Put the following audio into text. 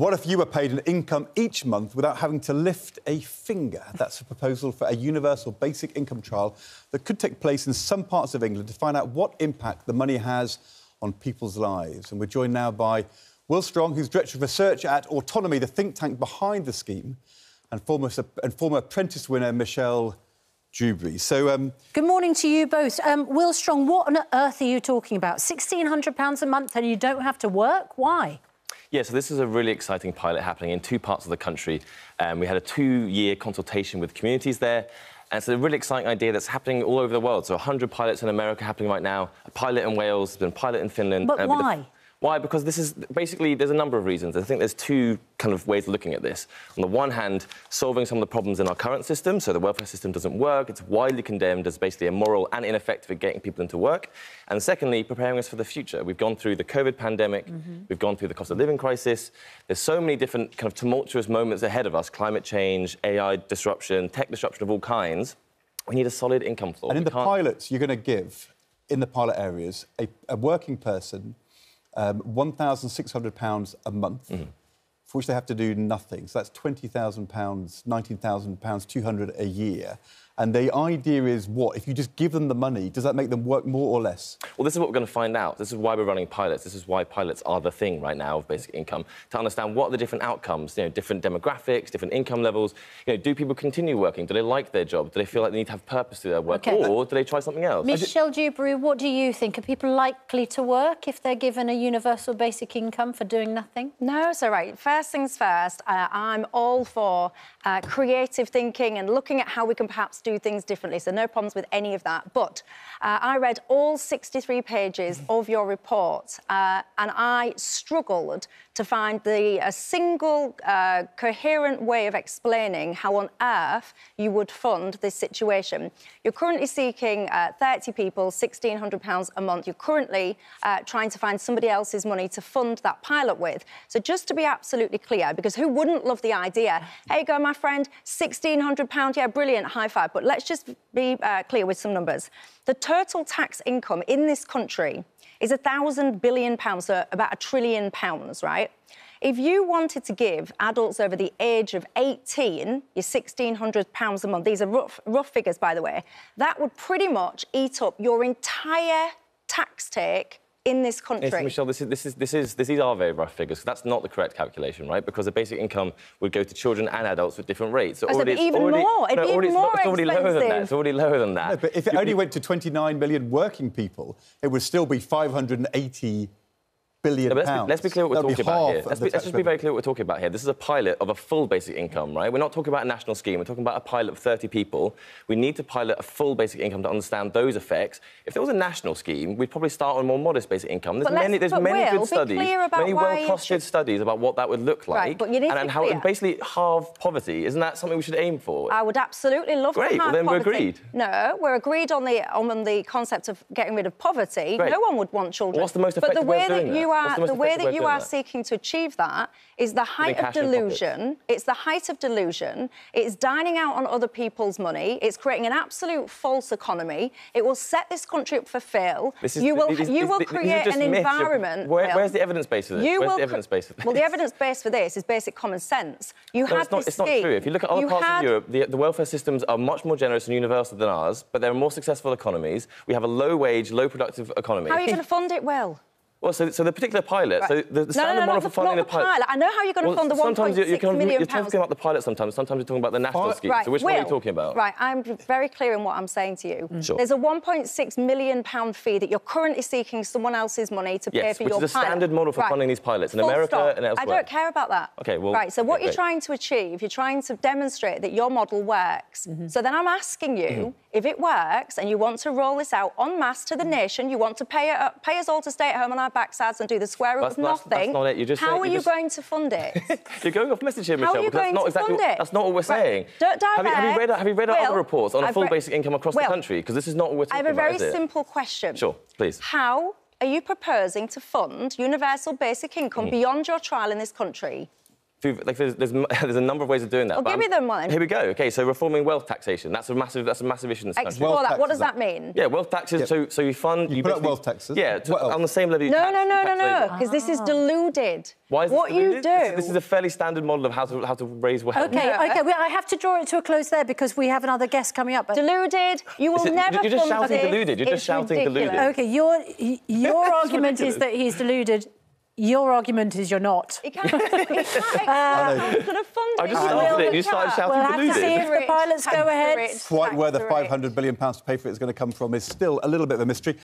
What if you were paid an income each month without having to lift a finger? That's a proposal for a universal basic income trial that could take place in some parts of England to find out what impact the money has on people's lives. And we're joined now by Will Strong, who's Director of Research at Autonomy, the think tank behind the scheme, and former Apprentice winner Michelle Jubrey. So, good morning to you both. Will Strong, what on earth are you talking about? £1,600 a month and you don't have to work? Why? Yeah, so this is a really exciting pilot happening in two parts of the country. We had a 2-year consultation with communities there. And it's a really exciting idea that's happening all over the world. So 100 pilots in America happening right now, a pilot in Wales, there's been a pilot in Finland. But why? Why? Because this is basically, there's a number of reasons. I think there's two kind of ways of looking at this. On the one hand, solving some of the problems in our current system. So the welfare system doesn't work. It's widely condemned as basically immoral and ineffective at getting people into work. And secondly, preparing us for the future. We've gone through the COVID pandemic. We've gone through the cost of living crisis. There's so many different kind of tumultuous moments ahead of us. Climate change, AI disruption, tech disruption of all kinds. We need a solid income floor. And in the pilots, you're going to give, in the pilot areas, a working person £1,600 a month, for which they have to do nothing. So that's £20,000, £19,000, £200 a year. And the idea is what? If you just give them the money, does that make them work more or less? Well, this is what we're going to find out. This is why we're running pilots. This is why pilots are the thing right now of basic income, to understand what are the different outcomes, you know, different demographics, different income levels. You know, do people continue working? Do they like their job? Do they feel like they need to have purpose to their work? Okay. Or do they try something else? Michelle Jubrey, what do you think? Are people likely to work if they're given a universal basic income for doing nothing? No, it's all right. First things first, I'm all for creative thinking and looking at how we can perhaps do things differently, so no problems with any of that. But I read all 63 pages of your report and I struggled to find a single coherent way of explaining how on earth you would fund this situation. You're currently seeking 30 people, £1,600 a month. You're currently trying to find somebody else's money to fund that pilot with. So just to be absolutely clear, because who wouldn't love the idea? Hey, go, my friend, £1,600, yeah, brilliant, high five. But let's just be clear with some numbers. The total tax income in this country is £1,000 billion, so about £1 trillion, right? If you wanted to give adults over the age of 18 your £1,600 a month, these are rough figures, by the way, that would pretty much eat up your entire tax take in this country. Yes, Michelle, these are very rough figures. That's not the correct calculation, right? Because the basic income would go to children and adults with different rates. So it's already lower than that. No, but if it only went to 29 million working people, it would still be 580 billion pounds. Let's be clear what we're talking about here. Let's just be very clear what we're talking about here. This is a pilot of a full basic income, right? We're not talking about a national scheme. We're talking about a pilot of 30 people. We need to pilot a full basic income to understand those effects. If there was a national scheme, we'd probably start on a more modest basic income. There's many good studies, many well-costed studies about what that would look like and how it basically halve poverty. Isn't that something we should aim for? I would absolutely love to halve poverty. Great, well then we're agreed. No, we're agreed on the concept of getting rid of poverty. No one would want children. What's the most effective way of doing that? The way that you are seeking to achieve that is the height of delusion. It's the height of delusion. It's dining out on other people's money. It's creating an absolute false economy. It will set this country up for fail. You will create an environment. Where's the evidence base for this? Well, the evidence base for this is basic common sense. It's not true. If you look at other parts of Europe, the welfare systems are much more generous and universal than ours, but they're more successful economies. We have a low-wage, low-productive economy. How are you going to fund it well? Well, so the particular pilot, so the standard model for funding the pilot. I know how you're going to fund the £1.6 million. You're talking about the pilot sometimes you're talking about the national scheme. So which one are you talking about? Right, I'm very clear in what I'm saying to you. Sure. There's a £1.6 million fee that you're currently seeking someone else's money to pay for your pilot. Yes, which is the standard model for funding these pilots in America and elsewhere. I don't care about that. OK, well... Right, so what you're trying to achieve, you're trying to demonstrate that your model works. So then I'm asking you, if it works and you want to roll this out en masse to the nation, you want to pay us all to stay at home and backsides and do the square root of nothing. How are you going to fund it? You're going off message here, Michelle. How are you going to fund it? That's not what we're saying. Don't divert. Have you read our other reports on a full basic income across the country? Because this is not what we're talking about. I have a very simple question. Sure, please. How are you proposing to fund universal basic income beyond your trial in this country? Like there's a number of ways of doing that. Well, give me them one. Here we go. Okay, so reforming wealth taxation. That's a massive issue in this country. Explore that. What does that mean? Yeah, wealth taxes. Yep. So you fund. You put up wealth taxes. Yeah, on the same level. You no. Because this is deluded. Why is what you do? This is a fairly standard model of how to raise wealth. Okay. Well, I have to draw it to a close there because we have another guest coming up. But... deluded. You will never. You're just shouting this. Deluded. You're just shouting ridiculous. Deluded. Okay. Your argument is that he's deluded. Your argument is you're not. It can't sort of funding. I just started it. You started shouting deluded. We'll have to see if the pilots go ahead. Quite where the £500 billion to pay for it is going to come from is still a little bit of a mystery.